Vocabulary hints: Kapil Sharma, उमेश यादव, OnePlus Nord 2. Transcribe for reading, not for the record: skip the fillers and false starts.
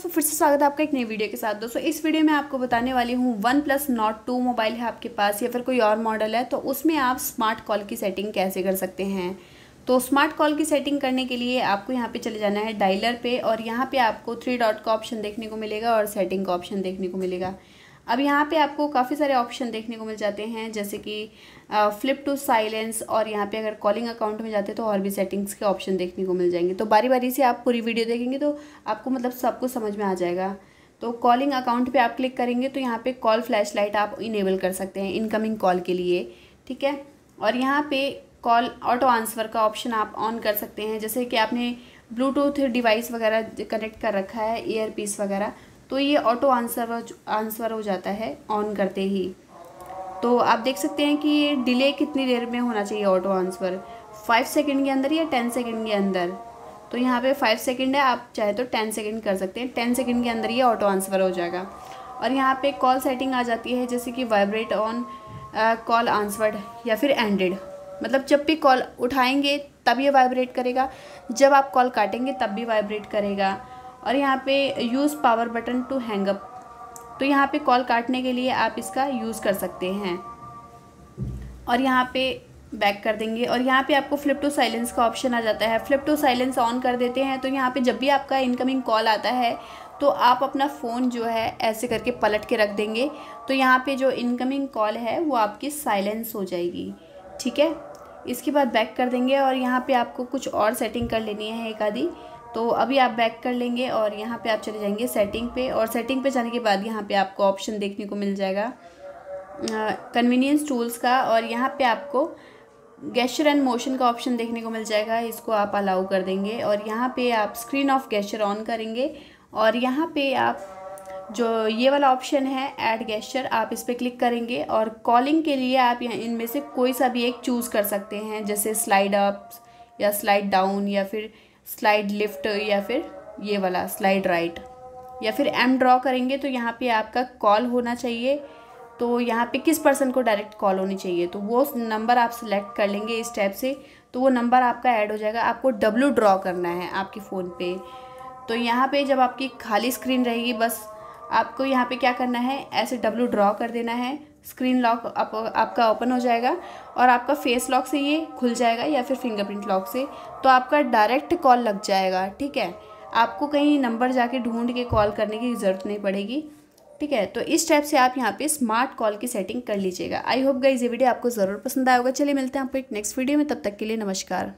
दोस्तों फिर से स्वागत है आपका एक नई वीडियो के साथ। दोस्तों इस वीडियो में आपको बताने वाली हूँ OnePlus Nord 2 मोबाइल है आपके पास या फिर कोई और मॉडल है तो उसमें आप स्मार्ट कॉल की सेटिंग कैसे कर सकते हैं। तो स्मार्ट कॉल की सेटिंग करने के लिए आपको यहाँ पे चले जाना है डायलर पे और यहाँ पे आपको थ्री डॉट का ऑप्शन देखने को मिलेगा और सेटिंग का ऑप्शन देखने को मिलेगा। अब यहाँ पे आपको काफ़ी सारे ऑप्शन देखने को मिल जाते हैं जैसे कि फ्लिप टू साइलेंस और यहाँ पे अगर कॉलिंग अकाउंट में जाते हैं तो और भी सेटिंग्स के ऑप्शन देखने को मिल जाएंगे। तो बारी बारी से आप पूरी वीडियो देखेंगे तो आपको मतलब सब कुछ समझ में आ जाएगा। तो कॉलिंग अकाउंट पे आप क्लिक करेंगे तो यहाँ पे कॉल फ्लैश लाइट आप इनेबल कर सकते हैं इनकमिंग कॉल के लिए, ठीक है। और यहाँ पर कॉल ऑटो आंसर का ऑप्शन आप ऑन कर सकते हैं जैसे कि आपने ब्लूटूथ डिवाइस वगैरह कनेक्ट कर रखा है ईयरपीस वगैरह तो ये ऑटो आंसर हो जाता है ऑन करते ही। तो आप देख सकते हैं कि ये डिले कितनी देर में होना चाहिए ऑटो आंसर 5 सेकंड के अंदर या 10 सेकंड के अंदर। तो यहाँ पे 5 सेकंड है, आप चाहे तो 10 सेकंड कर सकते हैं। 10 सेकंड के अंदर ये ऑटो आंसर हो जाएगा। और यहाँ पे कॉल सेटिंग आ जाती है जैसे कि वाइब्रेट ऑन कॉल आंसवर्ड या फिर एंडेड, मतलब जब भी कॉल उठाएंगे तब ये वाइब्रेट करेगा, जब आप कॉल काटेंगे तब भी वाइब्रेट करेगा। और यहाँ पे use power button to hang up, तो यहाँ पे कॉल काटने के लिए आप इसका यूज़ कर सकते हैं। और यहाँ पे बैक कर देंगे और यहाँ पे आपको फ्लिप टू साइलेंस का ऑप्शन आ जाता है। फ्लिप टू साइलेंस ऑन कर देते हैं तो यहाँ पे जब भी आपका इनकमिंग कॉल आता है तो आप अपना फ़ोन जो है ऐसे करके पलट के रख देंगे तो यहाँ पे जो इनकमिंग कॉल है वो आपकी साइलेंस हो जाएगी, ठीक है। इसके बाद बैक कर देंगे और यहाँ पे आपको कुछ और सेटिंग कर लेनी है एक आधी, तो अभी आप बैक कर लेंगे और यहाँ पे आप चले जाएंगे सेटिंग पे। और सेटिंग पे जाने के बाद यहाँ पे आपको ऑप्शन देखने को मिल जाएगा कन्वीनियंस टूल्स का और यहाँ पे आपको गेस्चर एंड मोशन का ऑप्शन देखने को मिल जाएगा, इसको आप अलाउ कर देंगे। और यहाँ पे आप स्क्रीन ऑफ गेस्चर ऑन करेंगे और यहाँ पे आप जो ये वाला ऑप्शन है ऐड गेस्चर आप इस पर क्लिक करेंगे और कॉलिंग के लिए आप यहाँ इनमें से कोई सा भी एक चूज़ कर सकते हैं जैसे स्लाइड अप या स्लाइड डाउन या फिर स्लाइड लिफ्ट या फिर ये वाला स्लाइड राइट या फिर एम ड्रॉ करेंगे। तो यहाँ पे आपका कॉल होना चाहिए तो यहाँ पे किस पर्सन को डायरेक्ट कॉल होनी चाहिए तो वो नंबर आप सेलेक्ट कर लेंगे इस टाइप से, तो वो नंबर आपका ऐड हो जाएगा। आपको डब्ल्यू ड्रॉ करना है आपके फ़ोन पे, तो यहाँ पे जब आपकी खाली स्क्रीन रहेगी बस आपको यहाँ पे क्या करना है ऐसे डब्ल्यू ड्रॉ कर देना है, स्क्रीन लॉक आपका ओपन हो जाएगा और आपका फेस लॉक से ये खुल जाएगा या फिर फिंगरप्रिंट लॉक से, तो आपका डायरेक्ट कॉल लग जाएगा, ठीक है। आपको कहीं नंबर जाके ढूंढ के कॉल करने की ज़रूरत नहीं पड़ेगी, ठीक है। तो इस टाइप से आप यहाँ पे स्मार्ट कॉल की सेटिंग कर लीजिएगा। आई होप गाइस ये वीडियो आपको ज़रूर पसंद आएगा। चलिए मिलते हैं आपको एक नेक्स्ट वीडियो में, तब तक के लिए नमस्कार।